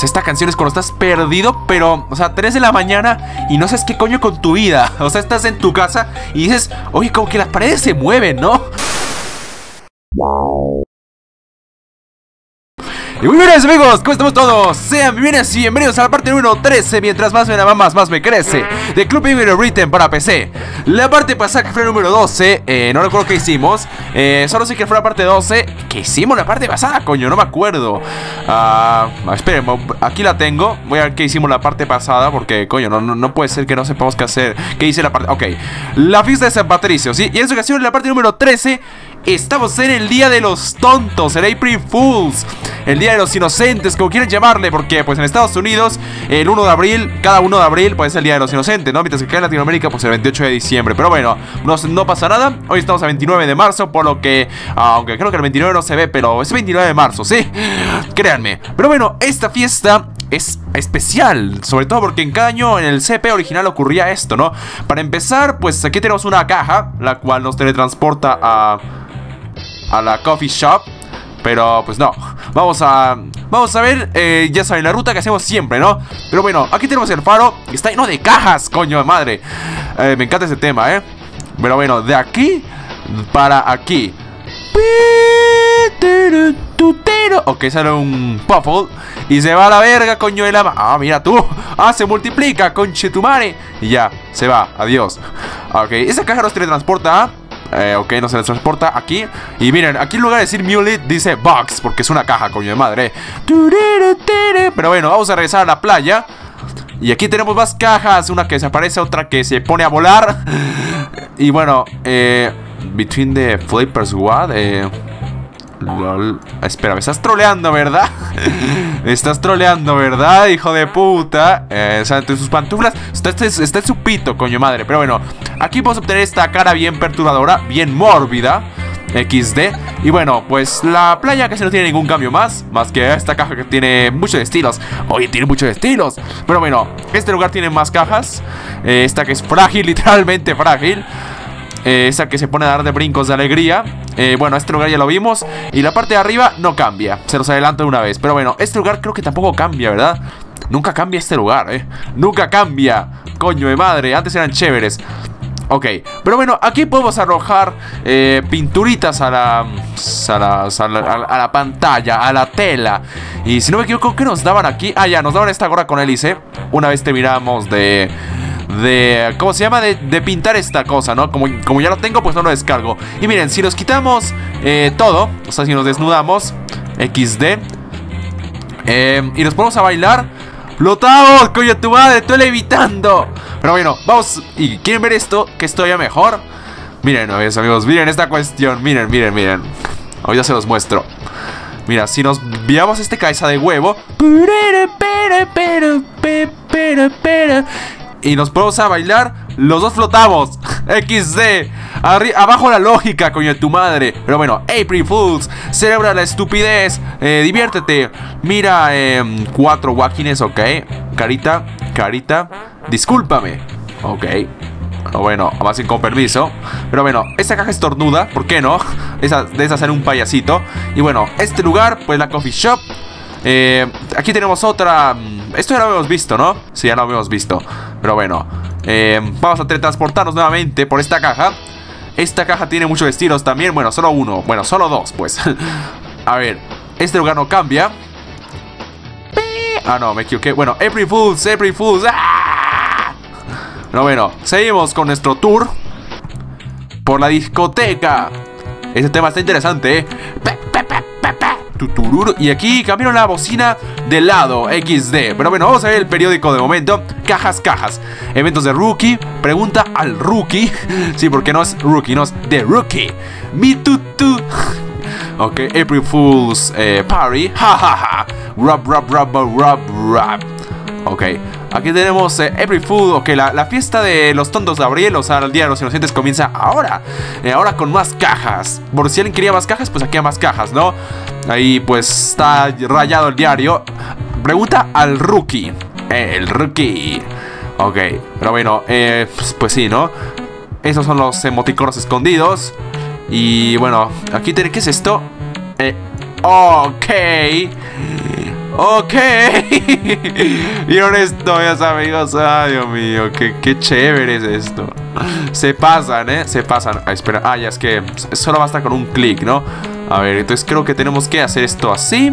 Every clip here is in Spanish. pues esta canción es cuando estás perdido, pero, o sea, 3 de la mañana y no sabes qué coño con tu vida. O sea, estás en tu casa y dices, oye, como que las paredes se mueven, ¿no? Y muy bien amigos, ¿cómo estamos todos? Sean bienvenidos y bienvenidos a la parte número 13. Mientras más me la mamas, más me crece, de Club Penguin Rewritten para PC. La parte pasada que fue la número 12, no recuerdo qué hicimos, solo sé que fue la parte 12. ¿Qué hicimos la parte pasada, coño? No me acuerdo. Esperen, aquí la tengo. Voy a ver qué hicimos la parte pasada, porque, coño, no puede ser que no sepamos qué hacer. ¿Qué hice la parte? Ok, la fiesta de San Patricio, ¿sí? Y en esta ocasión, en la parte número 13, estamos en el Día de los Tontos, el April Fools, el Día de los Inocentes, como quieran llamarle, porque pues en Estados Unidos el 1 de abril, cada 1 de abril pues es el Día de los Inocentes, ¿no? Mientras que acá en Latinoamérica pues el 28 de diciembre, pero bueno, no pasa nada. Hoy estamos a 29 de marzo, por lo que, aunque creo que el 29 no se ve, pero es 29 de marzo, ¿sí? Créanme. Pero bueno, esta fiesta es especial, sobre todo porque en cada año en el CP original ocurría esto, ¿no? Para empezar, pues aquí tenemos una caja, la cual nos teletransporta a la coffee shop. Pero pues no, vamos a ver, ya saben, la ruta que hacemos siempre, ¿no? Pero bueno, aquí tenemos el faro, está lleno de cajas, coño de madre. Me encanta ese tema, ¿eh? Pero bueno, de aquí para aquí. Ok, sale un Puffle y se va a la verga, coño de la... Ah, mira tú. Ah, se multiplica, conchetumare. Y ya, se va, adiós. Ok, esa caja nos teletransporta a... ok, no se les transporta aquí. Y miren, aquí en lugar de decir Mulet dice Box, porque es una caja, coño de madre. Pero bueno, vamos a regresar a la playa. Y aquí tenemos más cajas, una que desaparece, otra que se pone a volar. Y bueno, Between the Flippers, what? Lol. Espera, me estás troleando, ¿verdad? Me estás troleando, ¿verdad? Hijo de puta. Entre sus pantuflas está en su pito, coño madre. Pero bueno, aquí podemos obtener esta cara bien perturbadora, bien mórbida, XD. Y bueno, pues la playa casi no tiene ningún cambio más que esta caja que tiene muchos estilos. Oye, tiene muchos estilos. Pero bueno, este lugar tiene más cajas. Esta que es frágil, literalmente frágil. Esa que se pone a dar de brincos de alegría. Bueno, este lugar ya lo vimos. Y la parte de arriba no cambia, se los adelanto de una vez. Pero bueno, este lugar creo que tampoco cambia, ¿verdad? Nunca cambia este lugar, ¿eh? Nunca cambia, coño de madre. Antes eran chéveres. Ok, pero bueno, aquí podemos arrojar pinturitas a la pantalla, a la tela. Y si no me equivoco, ¿qué nos daban aquí? Ah, ya, nos daban esta gorra con hélice. Una vez terminamos de ¿cómo se llama? De pintar esta cosa, ¿no? Como ya lo tengo, pues no lo descargo. Y miren, si nos quitamos todo, o sea, si nos desnudamos, XD, y nos ponemos a bailar, ¡flotamos, coño tu madre! ¡Estoy levitando! Pero bueno, vamos. ¿Y quieren ver esto? Que es todavía mejor. Miren, amigos, miren esta cuestión. Miren, miren, miren. Ahorita se los muestro. Mira, si nos viamos este cabeza de huevo y nos ponemos a bailar, los dos flotamos. XD. Abajo la lógica, coño de tu madre. Pero bueno, April Fools, celebra la estupidez, diviértete. Mira, 4 guáquines, ok. Carita, carita, discúlpame. Ok. Bueno, más bien con permiso. Pero bueno, esta caja es tornuda, ¿por qué no? De esas era un payasito. Y bueno, este lugar, pues la coffee shop. Aquí tenemos otra. Esto ya lo habíamos visto, ¿no? Sí, ya lo habíamos visto. Pero bueno, vamos a teletransportarnos nuevamente por esta caja. Esta caja tiene muchos estilos también. Bueno, solo uno, bueno, solo dos, pues. A ver, este lugar no cambia. Ah, no, me equivoqué. Bueno, April Fools, April Fools. ¡Ah! No, bueno, seguimos con nuestro tour por la discoteca. Este tema está interesante, ¿eh? Y aquí cambiaron la bocina de lado, XD. Pero bueno, vamos a ver el periódico de momento. Cajas, cajas. Eventos de Rookie. Pregunta al Rookie. Sí, porque no es Rookie, no es The Rookie. Mi tutu. Ok, April Fools Party. Ja, ja, ja. Rub, rub, rub, rub, rub. Ok, aquí tenemos April Fool. Ok, la fiesta de los tontos de abril, o sea, el Día de los Inocentes comienza ahora. Ahora con más cajas. Por si alguien quería más cajas, pues aquí hay más cajas, ¿no? Ahí pues está rayado el diario. Pregunta al Rookie. El Rookie. Ok, pero bueno, pues sí, ¿no? Esos son los emoticonos escondidos. Y bueno, aquí tiene... ¿Qué es esto? Ok. Ok. Y ahora estoy, amigos. Ay, Dios mío, qué chévere es esto. Se pasan, se pasan. Ay, espera, ya es que solo basta con un clic, ¿no? A ver, entonces creo que tenemos que hacer esto así.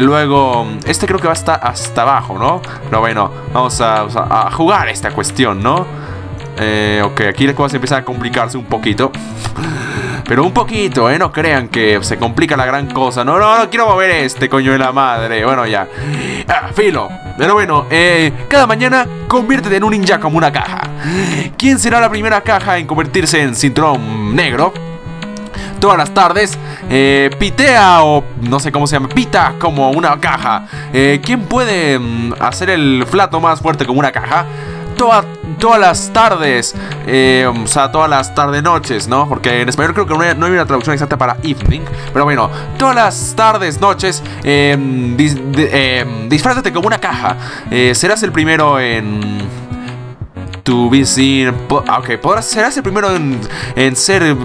Luego, este creo que va hasta abajo, ¿no? Pero bueno, vamos a jugar esta cuestión, ¿no? Ok, aquí las cosas empiezan a complicarse un poquito. Pero un poquito, no crean que se complica la gran cosa. No, no, no quiero mover este, coño de la madre. Bueno, ya. Filo. Pero bueno, cada mañana conviértete en un ninja como una caja. ¿Quién será la primera caja en convertirse en cinturón negro? Todas las tardes, pitea o no sé cómo se llama, pita como una caja. ¿Quién puede hacer el flato más fuerte como una caja? Todas las tardes, o sea, todas las tarde-noches, ¿no? Porque en español creo que no hay una traducción exacta para evening. Pero bueno, todas las tardes-noches, disfrázate como una caja. Serás el primero en... Ok, serás el primero en ser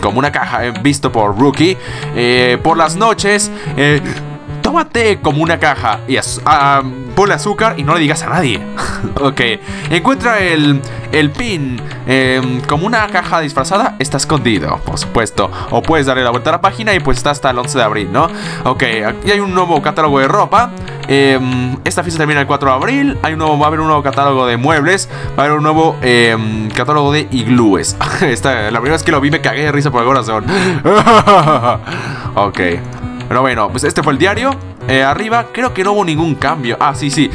como una caja, visto por Rookie. Por las noches, tómate como una caja y ponle azúcar y no le digas a nadie. Ok, encuentra el pin como una caja disfrazada. Está escondido, por supuesto. O puedes darle la vuelta a la página y pues está hasta el 11 de abril, ¿no? Ok, aquí hay un nuevo catálogo de ropa. Esta fiesta termina el 4 de abril. Va a haber un nuevo catálogo de muebles. Va a haber un nuevo catálogo de iglúes. La primera vez que lo vi me cagué de risa por el corazón. Ok. Pero bueno, pues este fue el diario. Arriba creo que no hubo ningún cambio. Ah, sí, sí.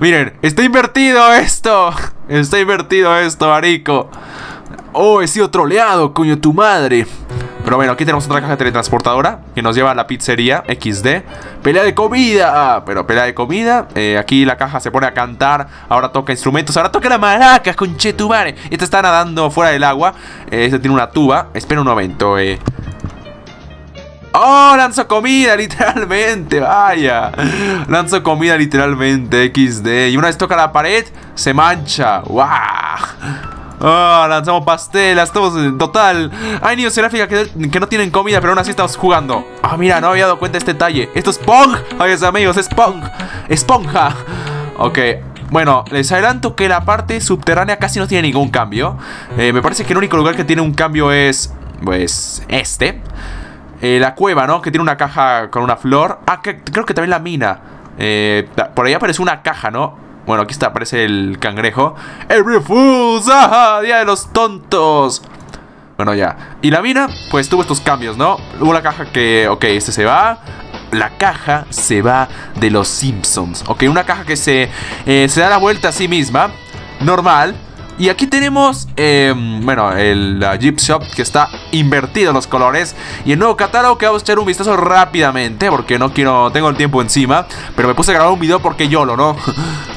Miren, está invertido esto. Está invertido esto, marico. Oh, he sido troleado, coño, tu madre. Pero bueno, aquí tenemos otra caja teletransportadora que nos lleva a la pizzería XD. Pelea de comida, pelea de comida. Aquí la caja se pone a cantar. Ahora toca instrumentos, ahora toca la maraca, conchetumare. Esta está nadando fuera del agua. Esta tiene una tuba. Espera un momento, ¡oh! Lanzo comida, literalmente. Vaya. Lanzo comida, literalmente. XD. Y una vez toca la pared, se mancha. ¡Wow! ¡Oh! Lanzamos pastelas. Todos en total. Hay niños en África que no tienen comida, pero aún así estamos jugando. Ah, mira, no había dado cuenta de este detalle. Esto es Pong. Ay, amigos, es Pong. Esponja. Ok. Bueno, les adelanto que la parte subterránea casi no tiene ningún cambio. Me parece que el único lugar que tiene un cambio es... pues... este. La cueva, ¿no? Que tiene una caja con una flor. Ah, creo que también la mina. Por ahí aparece una caja, ¿no? Bueno, aquí está, aparece el cangrejo. April Fools, ¡ah! Día de los tontos. Bueno, ya. Y la mina, pues tuvo estos cambios, ¿no? Hubo la caja que... ok, este se va. La caja se va de los Simpsons. Ok, una caja que se da la vuelta a sí misma. Normal. Y aquí tenemos, bueno, la Jeep Shop que está invertido en los colores. Y el nuevo catálogo que vamos a echar un vistazo rápidamente, porque no quiero, tengo el tiempo encima. Pero me puse a grabar un video porque YOLO, ¿no?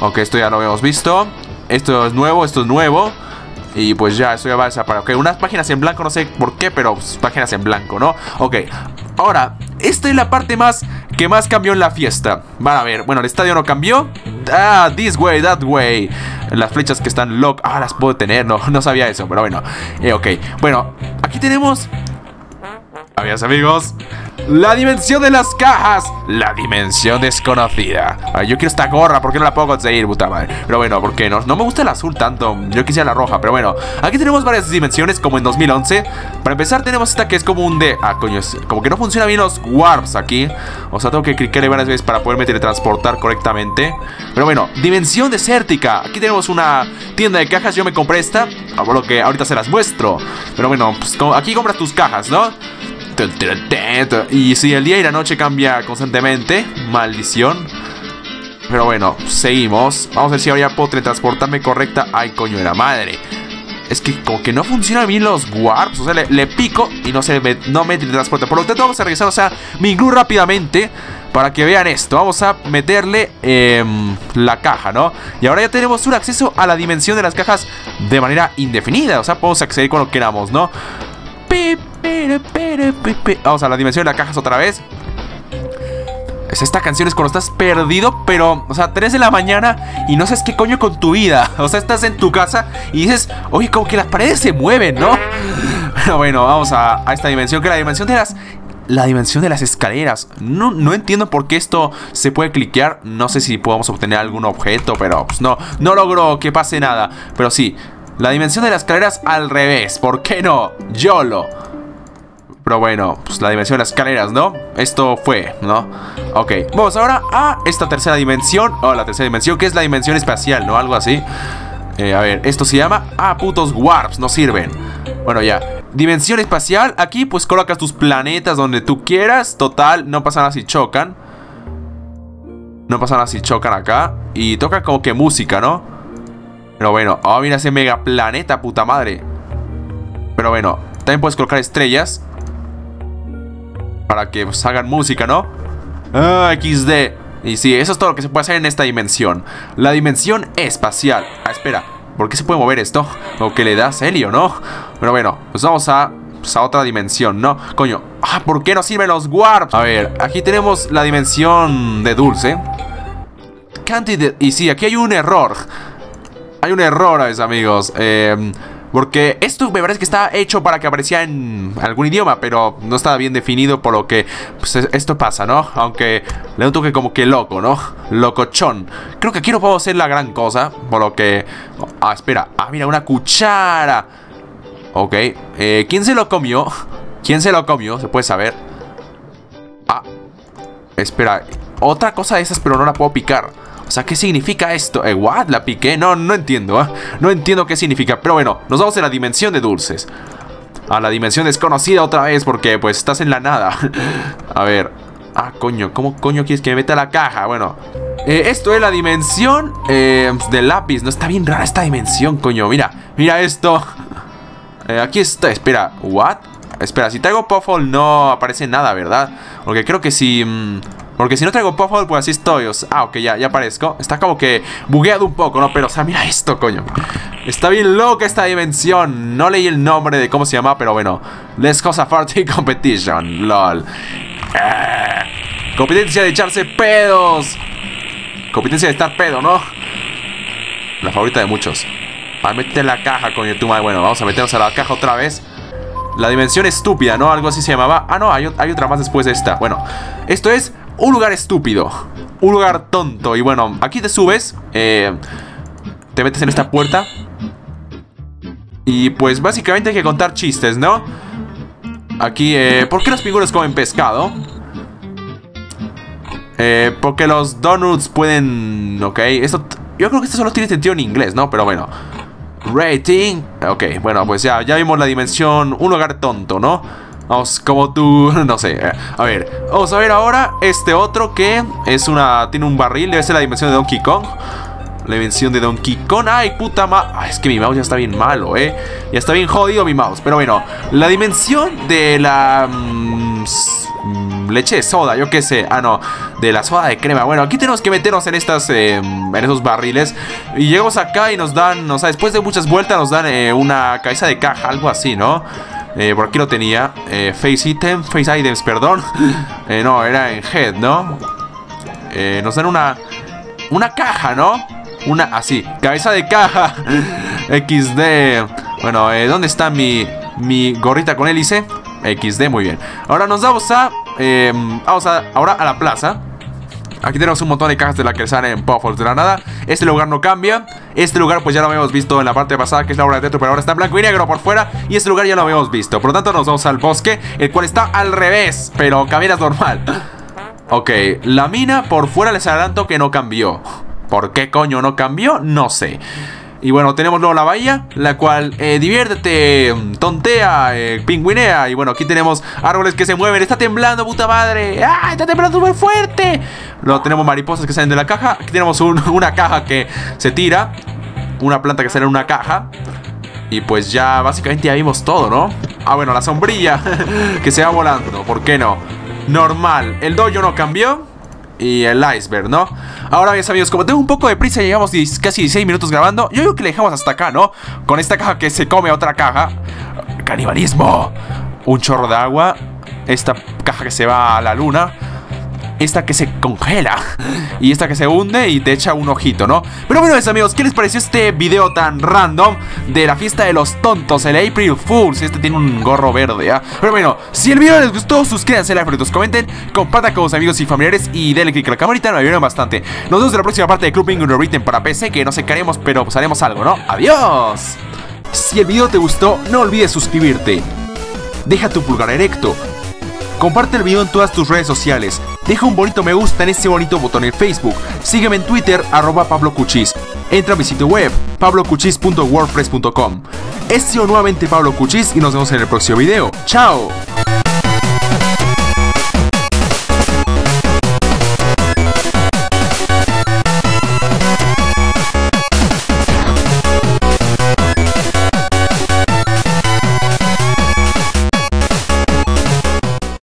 Ok, esto ya lo habíamos visto. Esto es nuevo, esto es nuevo. Y pues ya, eso ya va a desaparecer. Ok, unas páginas en blanco, no sé por qué, pero pues, páginas en blanco, ¿no? Ok, ahora, esta es la parte más... que más cambió en la fiesta. Van a ver, bueno, el estadio no cambió. Ah, this way, that way. Las flechas que están lock. Ah, las puedo tener, no sabía eso, pero bueno. Ok, bueno, aquí tenemos, adiós, amigos, la dimensión de las cajas. La dimensión desconocida. Yo quiero esta gorra, ¿por qué no la puedo conseguir? Puta madre. Pero bueno, ¿por qué? No me gusta el azul tanto. Yo quisiera la roja, pero bueno. Aquí tenemos varias dimensiones, como en 2011. Para empezar tenemos esta que es como un D. Ah, coño, como que no funcionan bien los warps aquí. O sea, tengo que clicar varias veces para poderme teletransportar correctamente. Pero bueno, dimensión desértica. Aquí tenemos una tienda de cajas. Yo me compré esta, por lo que ahorita se las muestro. Pero bueno, pues, aquí compras tus cajas, ¿no? Y si el día y la noche cambia constantemente. Maldición. Pero bueno, seguimos. Vamos a ver si ahora ya puedo teletransportarme correcta. Ay, coño de la madre. Es que como que no funcionan bien los warps. O sea, le pico y no me teletransporta. Por lo tanto vamos a regresar, o sea, mi glue rápidamente, para que vean esto. Vamos a meterle la caja, ¿no? Y ahora ya tenemos un acceso a la dimensión de las cajas de manera indefinida. O sea, podemos acceder con lo que queramos, ¿no? Pip. Vamos a la dimensión de las cajas otra vez. Esta canción es cuando estás perdido, pero, o sea, 3 de la mañana y no sabes qué coño con tu vida. O sea, estás en tu casa y dices, oye, como que las paredes se mueven, ¿no? Pero bueno, vamos a esta dimensión, que es la dimensión de las la dimensión de las escaleras. No entiendo por qué esto se puede cliquear. No sé si podemos obtener algún objeto, pero pues no logro que pase nada. Pero sí, la dimensión de las escaleras al revés. ¿Por qué no? YOLO. Pero bueno, pues la dimensión de las escaleras, ¿no? Esto fue, ¿no? Ok, vamos ahora a esta tercera dimensión. O la tercera dimensión, que es la dimensión espacial, ¿no? Algo así. A ver, esto se llama... Ah, putos warps, no sirven. Bueno, ya. Dimensión espacial. Aquí pues colocas tus planetas donde tú quieras. Total, no pasa nada si chocan. No pasa nada si chocan acá. Y toca como que música, ¿no? Pero bueno, oh, mira ese mega planeta, puta madre. Pero bueno, también puedes colocar estrellas para que pues hagan música, ¿no? Ah, XD. Y sí, eso es todo lo que se puede hacer en esta dimensión. La dimensión espacial. Ah, espera, ¿por qué se puede mover esto? O que le das helio, ¿no? Pero bueno, pues vamos a otra dimensión, ¿no? Coño, ah, ¿por qué no sirven los warps? A ver, aquí tenemos la dimensión de dulce. Y sí, aquí hay un error. Hay un error, amigos. Porque esto me parece que está hecho para que apareciera en algún idioma, pero no estaba bien definido, por lo que pues, esto pasa, ¿no? Aunque le doy un toque como que loco, ¿no? Locochón. Creo que aquí no podemos hacer la gran cosa, por lo que... Ah, espera. Ah, mira, una cuchara. Ok. ¿Quién se lo comió? ¿Quién se lo comió? Se puede saber. Ah. Espera. Otra cosa de esas, pero no la puedo picar. O sea, ¿qué significa esto? ¿What? ¿La piqué? No entiendo, ¿eh? No entiendo qué significa. Pero bueno, nos vamos a la dimensión de dulces. A la dimensión desconocida otra vez, porque pues estás en la nada. A ver. Ah, coño, ¿cómo coño quieres que me meta la caja? Bueno, esto es la dimensión de lápiz. No, está bien rara esta dimensión, coño. Mira, mira esto. Aquí está, espera, ¿what? Espera, si traigo Puffle no aparece nada, ¿verdad? Porque creo que si... porque si no traigo Puffle, pues así estoy. Ah, ok, ya aparezco. Está como que bugueado un poco, ¿no? Pero, o sea, mira esto, coño. Está bien loca esta dimensión. No leí el nombre de cómo se llama, pero bueno. Let's cause a farty competition. LOL. Competencia de echarse pedos. Competencia de estar pedo, ¿no? La favorita de muchos. Ah, métete en la caja, coño, tu madre. Bueno, vamos a meternos a la caja otra vez. La dimensión estúpida, ¿no? Algo así se llamaba. Ah, no, hay otra más después de esta. Bueno, esto es... un lugar estúpido, un lugar tonto. Y bueno, aquí te subes, te metes en esta puerta y pues básicamente hay que contar chistes, ¿no? Aquí, ¿por qué los pingüinos comen pescado? Porque los donuts pueden... Ok, esto... yo creo que esto solo tiene sentido en inglés, ¿no? Pero bueno. Rating. Ok, bueno, pues ya vimos la dimensión, un lugar tonto, ¿no? Vamos, como tú, no sé. A ver, vamos a ver ahora este otro que es una... tiene un barril, debe ser la dimensión de Donkey Kong. La dimensión de Donkey Kong. Ay, puta madre. Ay, es que mi mouse ya está bien malo, ya está bien jodido mi mouse. Pero bueno, la dimensión de la... leche de soda, yo qué sé. Ah, no, de la soda de crema. Bueno, aquí tenemos que meternos en estas... en esos barriles. Y llegamos acá y nos dan... o sea, después de muchas vueltas nos dan una cabeza de caja, algo así, ¿no? Por aquí lo tenía, face items, perdón. No, era en head, ¿no? Nos dan una caja, ¿no? Una, así, cabeza de caja. XD. Bueno, ¿dónde está mi gorrita con hélice? XD, muy bien. Ahora nos vamos a ahora a la plaza. Aquí tenemos un montón de cajas de las que salen en Puffles de la nada. Este lugar no cambia. Este lugar pues ya lo habíamos visto en la parte pasada, que es la obra de teatro, pero ahora está en blanco y negro por fuera. Y este lugar ya lo habíamos visto. Por lo tanto nos vamos al bosque, el cual está al revés, pero caminas normal. Ok, la mina por fuera les adelanto que no cambió. ¿Por qué coño no cambió? No sé. Y bueno, tenemos luego la bahía, la cual diviértete, tontea, pingüinea. Y bueno, aquí tenemos árboles que se mueven. Está temblando, puta madre. ¡Ah! Está temblando súper fuerte. Luego tenemos mariposas que salen de la caja. Aquí tenemos una caja que se tira. Una planta que sale en una caja. Y pues ya, básicamente ya vimos todo, ¿no? Ah, bueno, la sombrilla que se va volando. ¿Por qué no? Normal. El dojo no cambió. Y el iceberg, ¿no? Ahora bien, amigos, como tengo un poco de prisa, llevamos casi 16 minutos grabando. Yo digo que le dejamos hasta acá, ¿no? Con esta caja que se come otra caja. ¡Canibalismo! Un chorro de agua. Esta caja que se va a la luna. esta que se congela y esta que se hunde y te echa un ojito, ¿no? Pero bueno, mis amigos, ¿qué les pareció este video tan random de la fiesta de los tontos, el April Fools? Este tiene un gorro verde, ¿ah? Pero bueno, si el video les gustó, suscríbanse, like, favoritos, comenten, compartan con sus amigos y familiares y denle click a la camarita, me ayudan bastante. Nos vemos en la próxima parte de Club Penguin Rewritten para PC, que no sé qué haremos, pero pues haremos algo, ¿no? ¡Adiós! Si el video te gustó, no olvides suscribirte. Deja tu pulgar erecto. Comparte el video en todas tus redes sociales. Deja un bonito me gusta en ese bonito botón en Facebook. Sígueme en Twitter, @PabloCuchis. Entra a mi sitio web, pablocuchis.wordpress.com. He sido nuevamente Pablo Cuchis y nos vemos en el próximo video. ¡Chao!